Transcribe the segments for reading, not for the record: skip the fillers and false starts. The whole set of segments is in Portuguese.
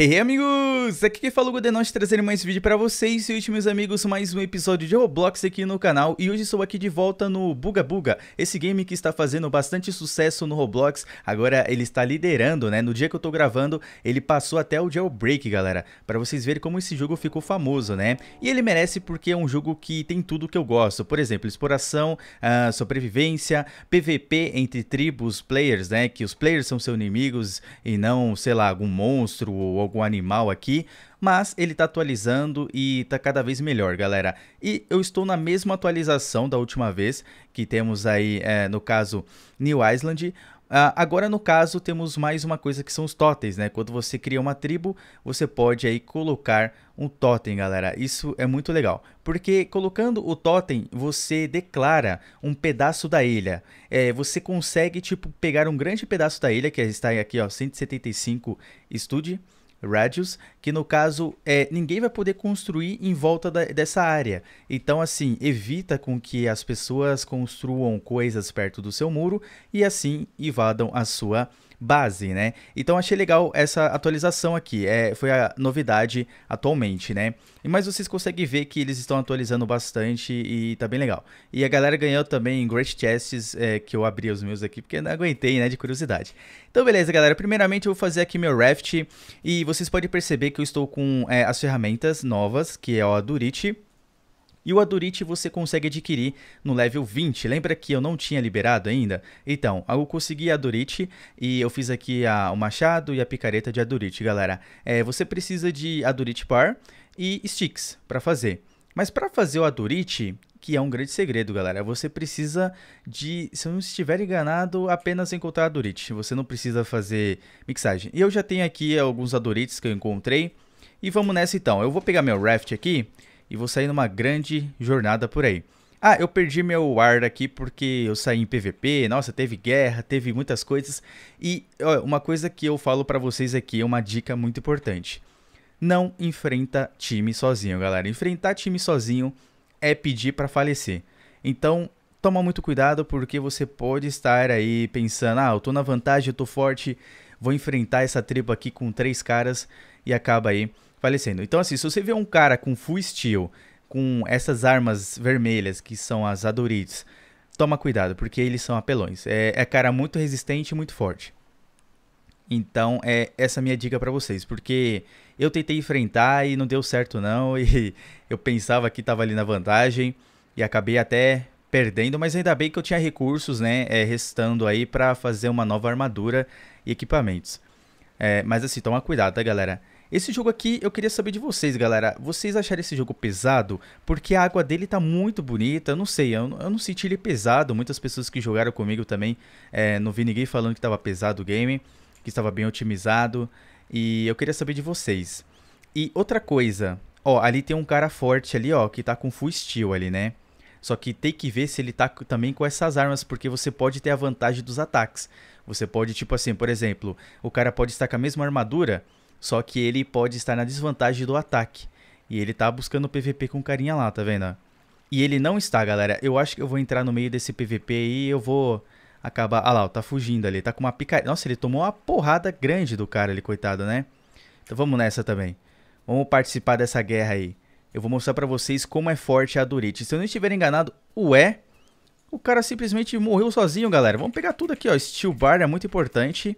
Hey amigos, aqui quem fala é o Godenot, trazendo mais vídeo pra vocês. E hoje, meus amigos, mais um episódio de Roblox aqui no canal. E hoje estou aqui de volta no Booga Booga, esse game que está fazendo bastante sucesso no Roblox. Agora ele está liderando, né? No dia que eu tô gravando, ele passou até o jailbreak, galera, pra vocês verem como esse jogo ficou famoso, né? E ele merece porque é um jogo que tem tudo que eu gosto. Por exemplo, exploração, sobrevivência, PVP entre tribos, players, né? Que os players são seus inimigos e não, sei lá, algum monstro ou algum animal aqui, mas ele tá atualizando e tá cada vez melhor, galera. E eu estou na mesma atualização da última vez, que temos aí, no caso, New Island. Agora, no caso, temos mais uma coisa que são os totens, né? Quando você cria uma tribo, você pode aí colocar um totem, galera. Isso é muito legal, porque colocando o totem, você declara um pedaço da ilha. Você consegue, tipo, pegar um grande pedaço da ilha, que está aqui, ó, 175 Studio Radius, que no caso ninguém vai poder construir em volta dessa área. Então, assim, evita com que as pessoas construam coisas perto do seu muro e assim invadam a sua base, né? Então achei legal essa atualização aqui, foi a novidade atualmente, né? Mas vocês conseguem ver que eles estão atualizando bastante e tá bem legal. E a galera ganhou também Great Chests, que eu abri os meus aqui porque não aguentei, né, de curiosidade. Então beleza, galera, primeiramente eu vou fazer aqui meu raft e vocês podem perceber que eu estou com as ferramentas novas, que é o Adurite. E o Adurite você consegue adquirir no level 20. Lembra que eu não tinha liberado ainda? Então, eu consegui a Adurite e eu fiz aqui o machado e a picareta de Adurite, galera. Você precisa de Adurite Par e Sticks para fazer. Mas para fazer o Adurite, que é um grande segredo, galera, você precisa de, se eu não estiver enganado, apenas encontrar Adurite. Você não precisa fazer mixagem. E eu já tenho aqui alguns Adurites que eu encontrei. E vamos nessa então. Eu vou pegar meu raft aqui e vou sair numa grande jornada por aí. Ah, eu perdi meu ar aqui porque eu saí em PVP. Nossa, teve guerra, teve muitas coisas. E ó, uma coisa que eu falo pra vocês aqui, é uma dica muito importante. Não enfrenta time sozinho, galera. Enfrentar time sozinho é pedir pra falecer. Então, toma muito cuidado porque você pode estar aí pensando, ah, eu tô na vantagem, eu tô forte, vou enfrentar essa tribo aqui com 3 caras e acaba aí falecendo. Então assim, se você vê um cara com full steel, com essas armas vermelhas que são as Adurites, toma cuidado, porque eles são apelões. É cara muito resistente e muito forte. Então é essa minha dica pra vocês, porque eu tentei enfrentar e não deu certo não, e eu pensava que tava ali na vantagem e acabei até perdendo, mas ainda bem que eu tinha recursos, né, restando aí pra fazer uma nova armadura e equipamentos. Mas assim, toma cuidado, tá, galera? Esse jogo aqui, eu queria saber de vocês, galera. Vocês acharam esse jogo pesado? Porque a água dele tá muito bonita, eu não sei, eu não senti ele pesado. Muitas pessoas que jogaram comigo também, não vi ninguém falando que tava pesado o game, que estava bem otimizado. E eu queria saber de vocês. E outra coisa, ó, ali tem um cara forte ali, ó, que tá com full steel ali, né? Só que tem que ver se ele tá também com essas armas, porque você pode ter a vantagem dos ataques. Você pode, tipo assim, por exemplo, o cara pode estar com a mesma armadura, só que ele pode estar na desvantagem do ataque. E ele tá buscando PVP com carinha lá, tá vendo? E ele não está, galera. Eu acho que eu vou entrar no meio desse PVP e eu vou acabar... Ah lá, tá fugindo ali. Tá com uma picareta. Nossa, ele tomou uma porrada grande do cara ali, coitado, né? Então vamos nessa também. Vamos participar dessa guerra aí. Eu vou mostrar pra vocês como é forte a Adurite. Se eu não estiver enganado... Ué? O cara simplesmente morreu sozinho, galera. Vamos pegar tudo aqui, ó. Steel Bar é muito importante.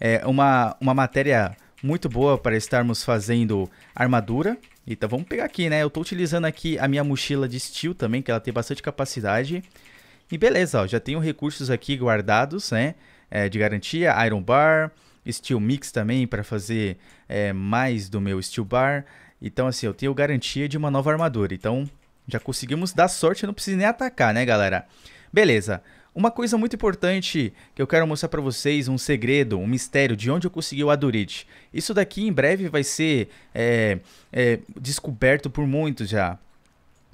É uma matéria... muito boa para estarmos fazendo armadura. Então vamos pegar aqui, né? Eu tô utilizando aqui a minha mochila de steel também, que ela tem bastante capacidade. E beleza, ó, já tenho recursos aqui guardados, né? De garantia, Iron Bar, Steel Mix também para fazer mais do meu Steel Bar. Então assim, eu tenho garantia de uma nova armadura. Então já conseguimos dar sorte, eu não preciso nem atacar, né, galera? Beleza. Uma coisa muito importante que eu quero mostrar pra vocês, um segredo, um mistério de onde eu consegui o Adurite. Isso daqui em breve vai ser descoberto por muitos já,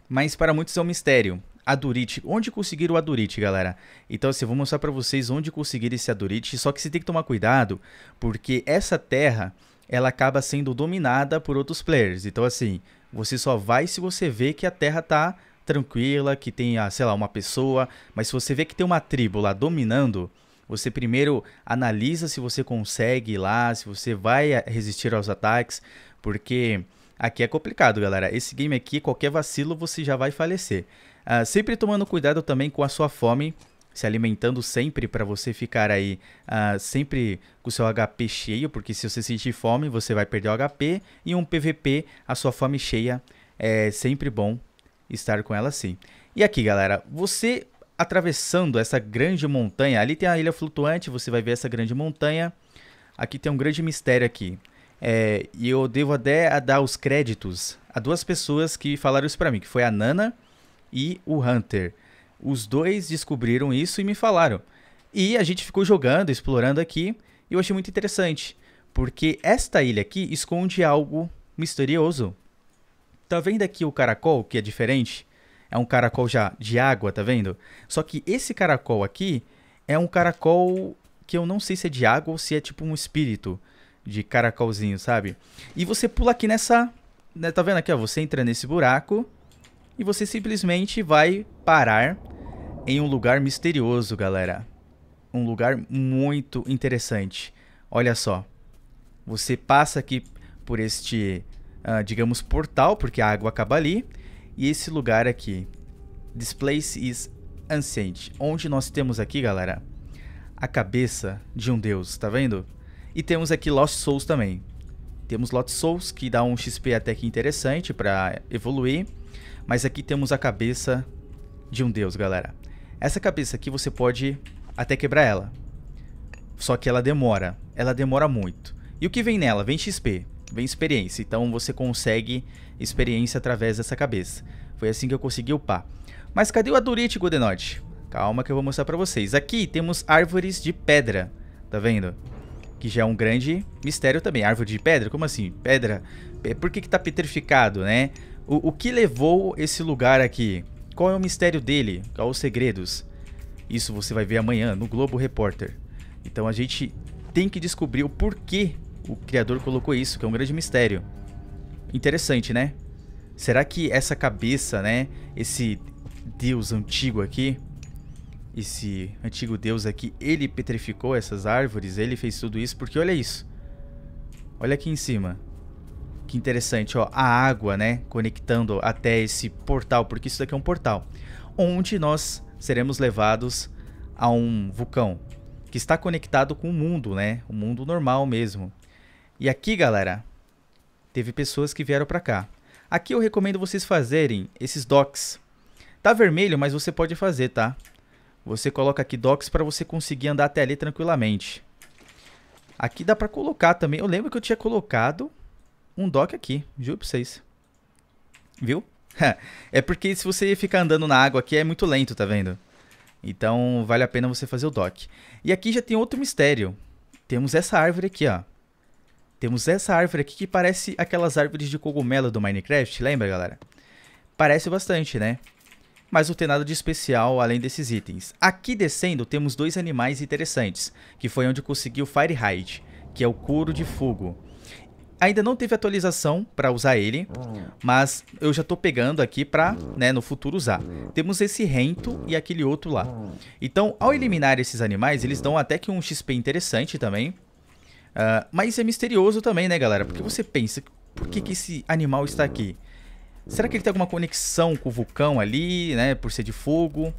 mas para muitos é um mistério. Adurite, onde conseguir o Adurite, galera? Então assim, eu vou mostrar pra vocês onde conseguir esse Adurite, só que você tem que tomar cuidado, porque essa terra, ela acaba sendo dominada por outros players. Então assim, você só vai se você ver que a terra tá tranquila, que tenha, sei lá, uma pessoa, mas se você vê que tem uma tribo lá dominando, Você primeiro analisa se você consegue ir lá, se você vai resistir aos ataques, porque aqui é complicado, galera. Esse game aqui, qualquer vacilo, você já vai falecer. Sempre tomando cuidado também com a sua fome, se alimentando sempre para você ficar aí sempre com o seu HP cheio, porque se você sentir fome, você vai perder o HP, e um PVP, a sua fome cheia, é sempre bom estar com ela assim. E aqui, galera, você atravessando essa grande montanha, ali tem a ilha flutuante, você vai ver essa grande montanha, aqui tem um grande mistério aqui. E eu devo até dar os créditos a duas pessoas que falaram isso pra mim, que foi a Nana e o Hunter. Os dois descobriram isso e me falaram. E a gente ficou jogando, explorando aqui, e eu achei muito interessante, porque esta ilha aqui esconde algo misterioso. Tá vendo aqui o caracol, que é diferente? É um caracol já de água, tá vendo? Só que esse caracol aqui é um caracol que eu não sei se é de água ou se é tipo um espírito de caracolzinho, sabe? E você pula aqui nessa... né, tá vendo aqui, ó? Você entra nesse buraco e você simplesmente vai parar em um lugar misterioso, galera. Um lugar muito interessante. Olha só. Você passa aqui por este, digamos, portal, porque a água acaba ali. E esse lugar aqui. This place is ancient. Onde nós temos aqui, galera, a cabeça de um deus, tá vendo? E temos aqui Lost Souls também. Temos Lost Souls, que dá um XP até que interessante pra evoluir. Mas aqui temos a cabeça de um deus, galera. Essa cabeça aqui você pode até quebrar ela. Só que ela demora. Ela demora muito. E o que vem nela? Vem XP. Vem experiência. Então você consegue experiência através dessa cabeça. Foi assim que eu consegui upar. Mas cadê o Adurite, Godenot? Calma que eu vou mostrar pra vocês. Aqui temos árvores de pedra. Tá vendo? Que já é um grande mistério também. Árvore de pedra? Como assim? Pedra? Por que tá petrificado, né? O que levou esse lugar aqui? Qual é o mistério dele? Qual os segredos? Isso você vai ver amanhã no Globo Repórter. Então a gente tem que descobrir o porquê o criador colocou isso, que é um grande mistério. Interessante, né? Será que essa cabeça, né? Esse deus antigo aqui, esse antigo deus aqui, ele petrificou essas árvores, ele fez tudo isso, porque olha isso. Olha aqui em cima. Que interessante, ó, a água, né, conectando até esse portal, porque isso daqui é um portal, onde nós seremos levados a um vulcão, que está conectado com o mundo, né, o mundo normal mesmo. E aqui, galera, teve pessoas que vieram pra cá. Aqui eu recomendo vocês fazerem esses docks. Tá vermelho, mas você pode fazer, tá? Você coloca aqui docks pra você conseguir andar até ali tranquilamente. Aqui dá pra colocar também, eu lembro que eu tinha colocado um dock aqui, juro pra vocês. Viu? É porque se você ficar andando na água aqui é muito lento, tá vendo? Então vale a pena você fazer o dock. E aqui já tem outro mistério. Temos essa árvore aqui, ó. Temos essa árvore aqui que parece aquelas árvores de cogumelo do Minecraft, lembra, galera? Parece bastante, né? Mas não tem nada de especial além desses itens. Aqui descendo temos dois animais interessantes, que foi onde eu consegui o Firehide, que é o couro de fogo. Ainda não teve atualização pra usar ele, mas eu já tô pegando aqui pra, né, no futuro usar. Temos esse rento e aquele outro lá. Então, ao eliminar esses animais, eles dão até que um XP interessante também. Mas é misterioso também, né, galera? Porque você pensa, por que esse animal está aqui? Será que ele tem alguma conexão com o vulcão ali, né, por ser de fogo?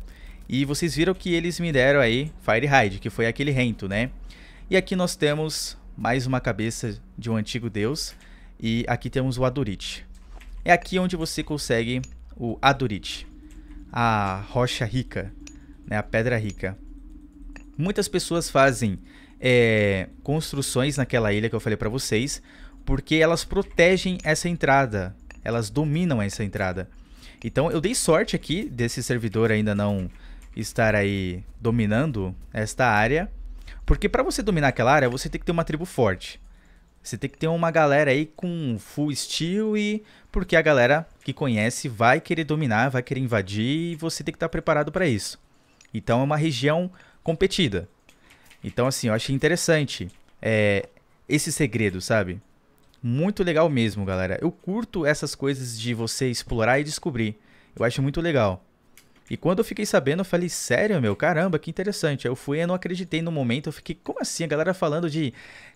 E vocês viram que eles me deram aí Firehide, que foi aquele rento, né? E aqui nós temos mais uma cabeça de um antigo deus. E aqui temos o Adurite. É aqui onde você consegue o Adurite, a rocha rica, né? A pedra rica. Muitas pessoas fazem construções naquela ilha que eu falei pra vocês, porque elas protegem essa entrada. Elas dominam essa entrada. Então eu dei sorte aqui desse servidor ainda não estar aí dominando esta área. Porque pra você dominar aquela área, você tem que ter uma tribo forte. Você tem que ter uma galera aí com full steel e... porque a galera que conhece vai querer dominar, vai querer invadir e você tem que estar preparado pra isso. Então é uma região competida. Então assim, eu achei interessante esse segredo, sabe? Muito legal mesmo, galera. Eu curto essas coisas de você explorar e descobrir. Eu acho muito legal. E quando eu fiquei sabendo, eu falei, sério, meu? Caramba, que interessante. Eu fui e não acreditei no momento. Eu fiquei, como assim? A galera falando de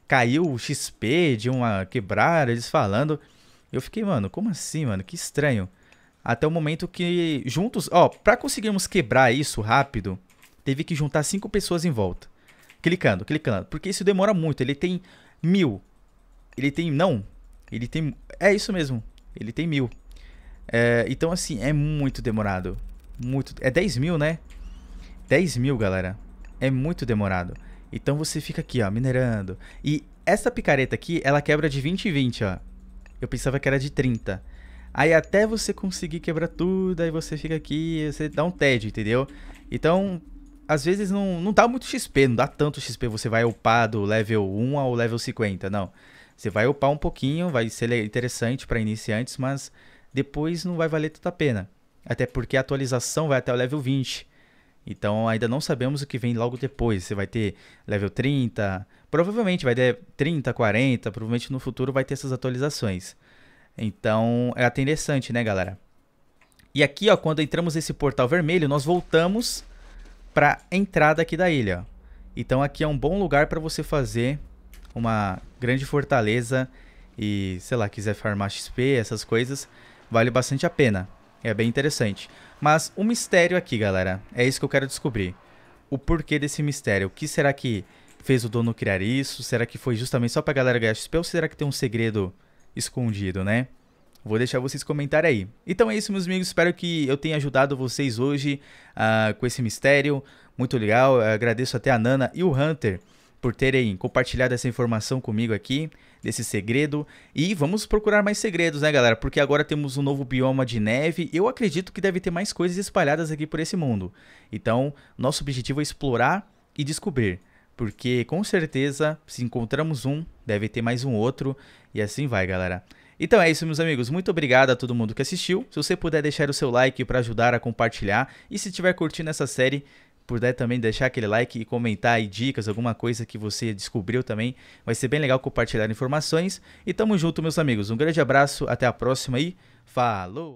caiu o XP, de uma quebrada, eles falando. Eu fiquei, mano, como assim, mano? Que estranho. Até o momento que juntos... Ó, pra conseguirmos quebrar isso rápido, teve que juntar 5 pessoas em volta. Clicando, clicando. Porque isso demora muito. Ele tem 1000. Ele tem... Não. Ele tem... É isso mesmo. Ele tem 1000. É, então, assim, é muito demorado. Muito... É 10.000, né? 10.000, galera. É muito demorado. Então, você fica aqui, ó, minerando. E essa picareta aqui, ela quebra de 20 em 20, ó. Eu pensava que era de 30. Aí até você conseguir quebrar tudo, aí você fica aqui, você dá um tédio, entendeu? Então, às vezes não dá muito XP, não dá tanto XP. Você vai upar do level 1 ao level 50, não. Você vai upar um pouquinho, vai ser interessante para iniciantes, mas depois não vai valer tanta pena. Até porque a atualização vai até o level 20. Então ainda não sabemos o que vem logo depois. Você vai ter level 30, provavelmente vai ter 30, 40, provavelmente no futuro vai ter essas atualizações. Então, é até interessante, né, galera? E aqui, ó, quando entramos nesse portal vermelho, nós voltamos para a entrada aqui da ilha. Então, aqui é um bom lugar para você fazer uma grande fortaleza e, sei lá, quiser farmar XP, essas coisas, vale bastante a pena. É bem interessante. Mas o mistério aqui, galera, é isso que eu quero descobrir. O porquê desse mistério. O que será que fez o dono criar isso? Será que foi justamente só pra galera ganhar XP ou será que tem um segredo escondido, né? Vou deixar vocês comentarem aí. Então é isso, meus amigos. Espero que eu tenha ajudado vocês hoje com esse mistério. Muito legal. Eu agradeço até a Nana e o Hunter por terem compartilhado essa informação comigo aqui, desse segredo. E vamos procurar mais segredos, né, galera? Porque agora temos um novo bioma de neve. Eu acredito que deve ter mais coisas espalhadas aqui por esse mundo. Então, nosso objetivo é explorar e descobrir. Porque, com certeza, se encontramos um, deve ter mais um outro. E assim vai, galera. Então é isso, meus amigos. Muito obrigado a todo mundo que assistiu. Se você puder deixar o seu like para ajudar a compartilhar. E se estiver curtindo essa série, puder também deixar aquele like e comentar aí dicas, alguma coisa que você descobriu também. Vai ser bem legal compartilhar informações. E tamo junto, meus amigos. Um grande abraço. Até a próxima e falou!